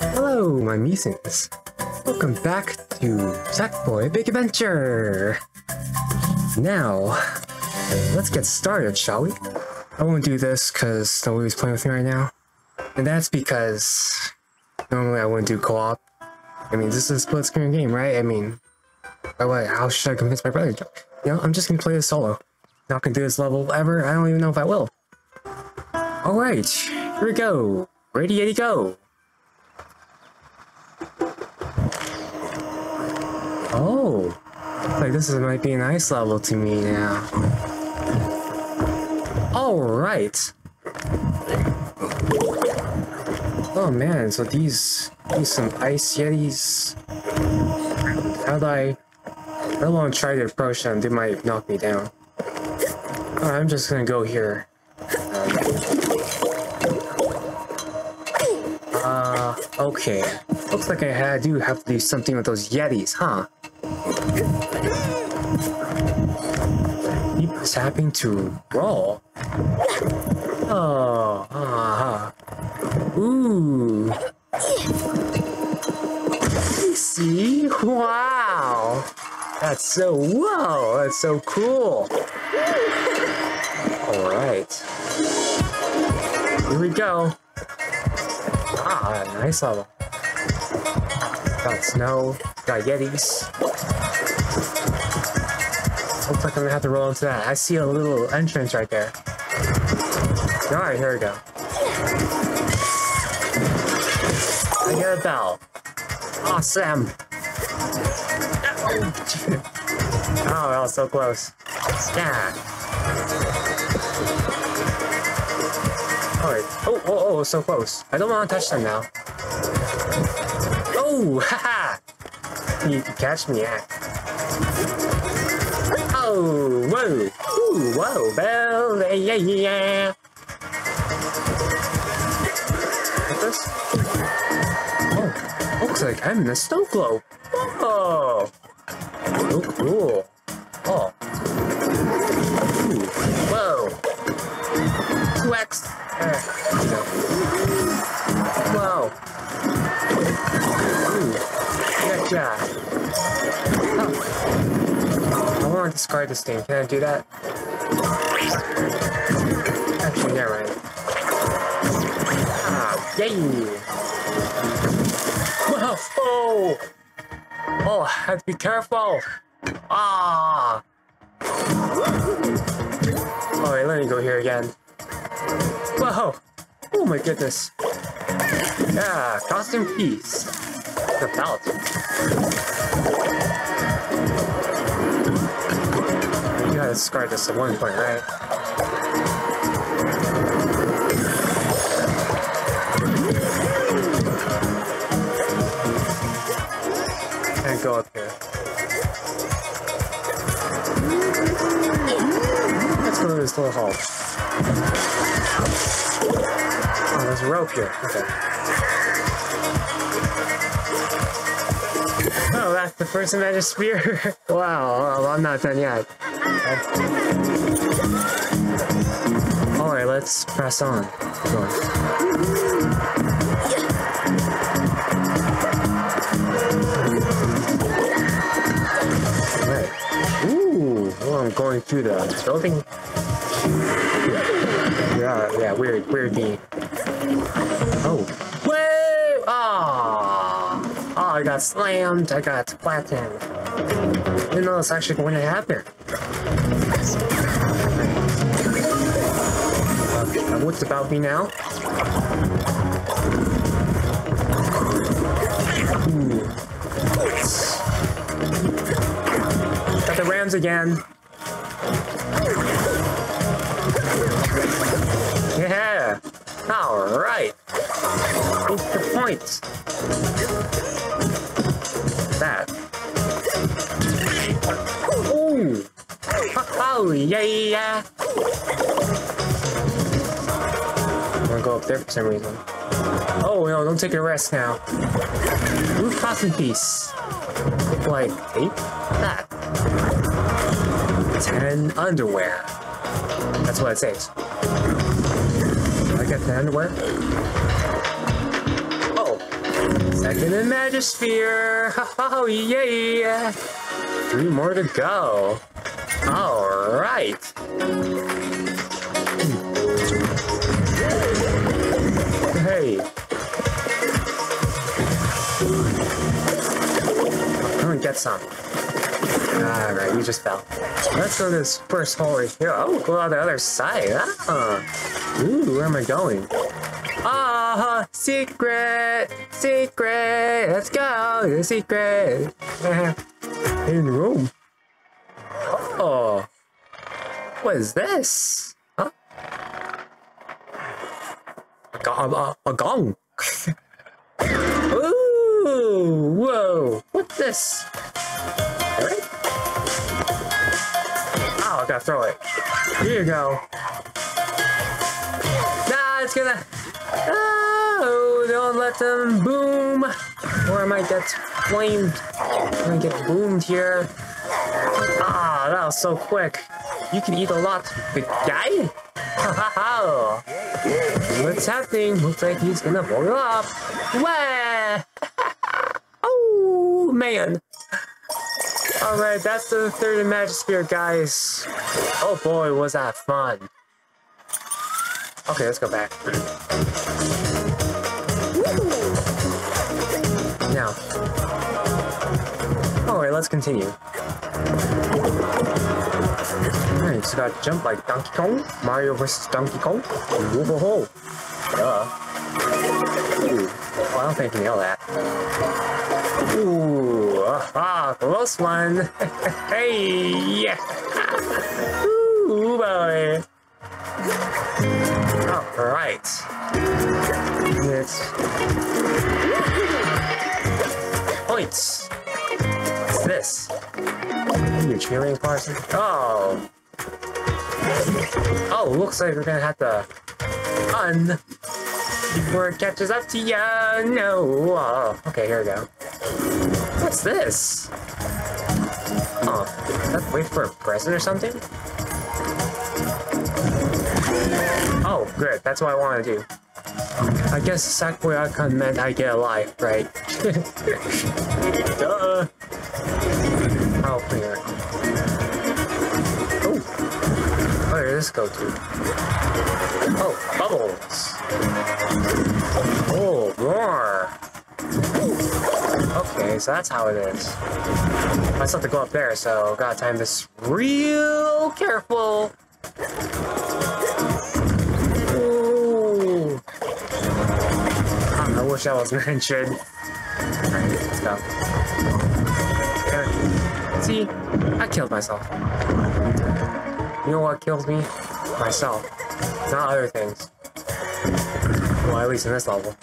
Hello, my Meesins. Welcome back to Sackboy: A Big Adventure! Now, let's get started, shall we? I won't do this because nobody's playing with me right now. And that's because normally I wouldn't do co-op. I mean, this is a split-screen game, right? I mean, how should I convince my brother? You know, I'm just gonna play this solo. Not gonna do this level ever. I don't even know if I will. Alright, here we go. Ready, go. Oh, like this might be a nice level to me now. Alright. Oh man, so these some ice yetis. How long try to approach them? They might knock me down. Right, I'm just gonna go here. Okay. Looks like I do have to do something with those yetis, huh? Keep tapping to roll. Oh, Ooh. See? Wow! Whoa! That's so cool! Alright. Here we go. Ah, nice level. Got snow, got yetis. Looks like I'm gonna have to roll into that. I see a little entrance right there. Alright, here we go. I get a bell. Awesome! Oh, that was so close. Yeah. Alright. Oh, so close. I don't want to touch them now. Oh, haha! You catch me, yeah. Oh, whoa! Ooh, whoa, bell! Yeah! Like this? Oh, looks like I'm in a snow globe! Whoa! So cool! Oh. Ooh, whoa! 2x! Whoa! Ooh, gotcha! Oh. I want to discard this thing, can I do that? Actually, yeah, right. Ah, yay! Whoa! Oh! Oh, I have to be careful! Ah! Alright, let me go here again. Whoa! Oh my goodness! Yeah, costume piece. The belt. You gotta discard this at one point, right? Can't go up here. Let's go to this little hall. Oh, there's a rope here. Okay. Oh, that's the first magic spear? Wow, I'm not done yet. Okay. Alright, let's press on. Alright. Ooh, well, I'm going through the building. Yeah, weird game. Oh. I got slammed, I got flattened. I didn't know it's actually going to happen. What's about me now? Ooh. Got the Rams again. Yeah! Alright! What's the point? That. Ooh! Oh, yeah! I'm gonna go up there for some reason. Oh, no, don't take a rest now. Blue costume piece. Like, 8? That. 10 underwear. That's what it says. I get the underwear? Oh. Back in the Magisphere! Oh, yay! 3 more to go. Alright! Hey! Come and get some. Alright, you just fell. Let's go to this first hole right here. Oh, go on the other side. Ah. Ooh, where am I going? Ah, secret! Secret! Let's go! The secret! Hidden room. Oh! What is this? Huh? A gong! Ooh! Whoa! What's this? Alright. Oh, I gotta throw it. Here you go. Nah, it's gonna... Oh, don't let them boom, or I might get flamed. I might get boomed here. Ah, that was so quick. You can eat a lot, big guy. What's happening? Looks like he's gonna blow you up. Wah! Oh man! All right, that's the third Magisphere, guys. Oh boy, was that fun! Okay, let's go back. Now. Alright, let's continue. Alright, so gotta jump like Donkey Kong. Mario vs. Donkey Kong. Whoa, whoa, whoa. Duh. Ooh. Oh, I don't think I can nail that. Ooh. Ah, close one. Hey! Yeah. Ooh, boy. Alright. It's points. What's this? You cheering party? Oh. Oh, looks like we're gonna have to run before it catches up to ya. No. Oh, okay, here we go. What's this? Oh, is that wait for a present or something? Oh, good. That's what I want to do. I guess Sackboy icon meant I get alive, right? Duh. I'll clear. Oh. Where did this go to? Oh, bubbles. Oh, roar. Okay, so that's how it is. I still have to go up there, so gotta time this real careful. I wish I was mentioned. Alright, let's go. There. See, I killed myself. You know what kills me? Myself. Not other things. Well, at least in this level.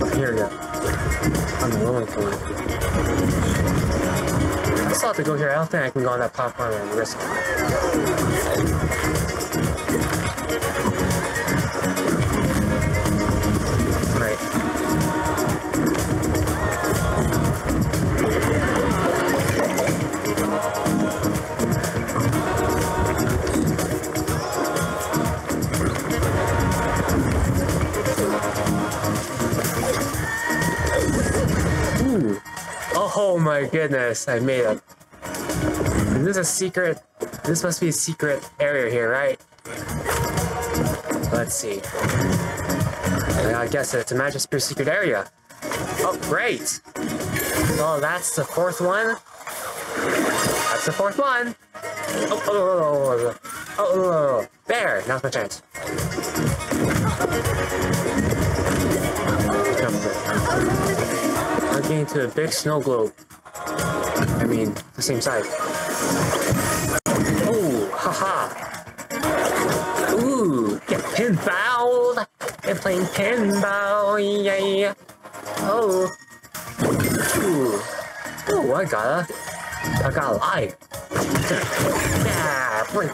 But here we go. I'm willing for it. I still have to go here. I don't think I can go on that platform and risk it. Oh my goodness, I made it. Is this a secret? This must be a secret area here, right? Let's see. I guess it's a Magisphere secret area. Oh, great! Oh, that's the fourth one? That's the fourth one! Oh, oh, oh, oh, there! Now's my chance. Getting to a big snow globe. I mean, the same size. Oh, haha. Ooh, get pinballed. They're playing pinball. Yeah. Oh. Ooh. Ooh, I got a lie. Yeah, break.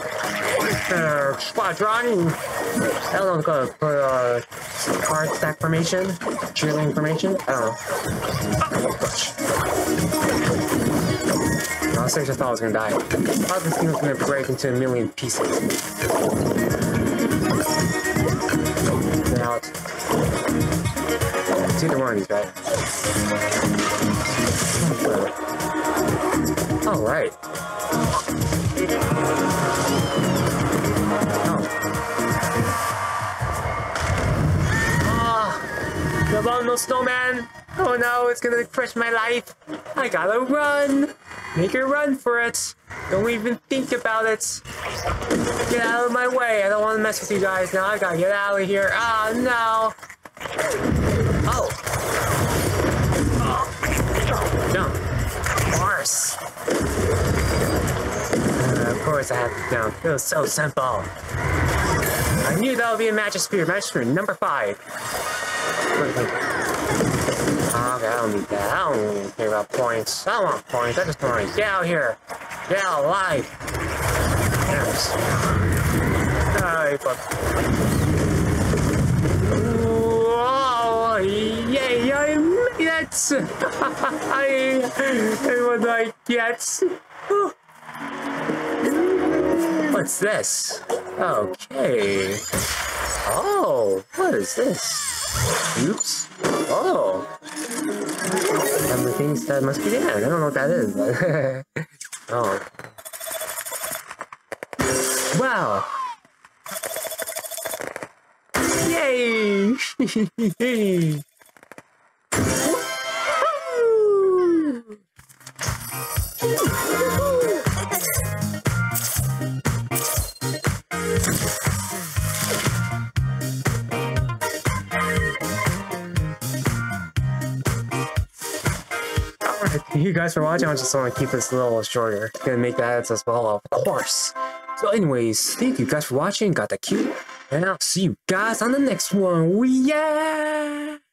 Squadron. I don't know if I'm gonna put card stack formation, cheerleading formation. I don't know. Oh gosh! Honestly, I just thought I was gonna die. I thought this thing was gonna break into a million pieces. Get out. It's either one of these guys. Alright. Oh. The abominable snowman! Oh no, it's gonna crush my life! I gotta run! Make a run for it! Don't even think about it! Get out of my way! I don't want to mess with you guys now. I gotta get out of here. Ah, no! Oh! Oh! Jump! Of course! Of course I have to jump. It was so simple. I knew that would be a Magic Spear. Magic Spear number 5. Okay, I don't need that. I don't even care about points. I don't want points. I just want to get out here. Get out alive. Alright, whoa! Yay! I made it! I would like yes. What's this? Okay. Oh, what is this? Oops. Oh. Some of the things that must be there. I don't know what that is. But oh. Wow! Yay! Thank you guys for watching. I just want to keep this a little shorter. Gonna make that as well, of course. So anyways, thank you guys for watching, got that cute, and I'll see you guys on the next one. Yeah!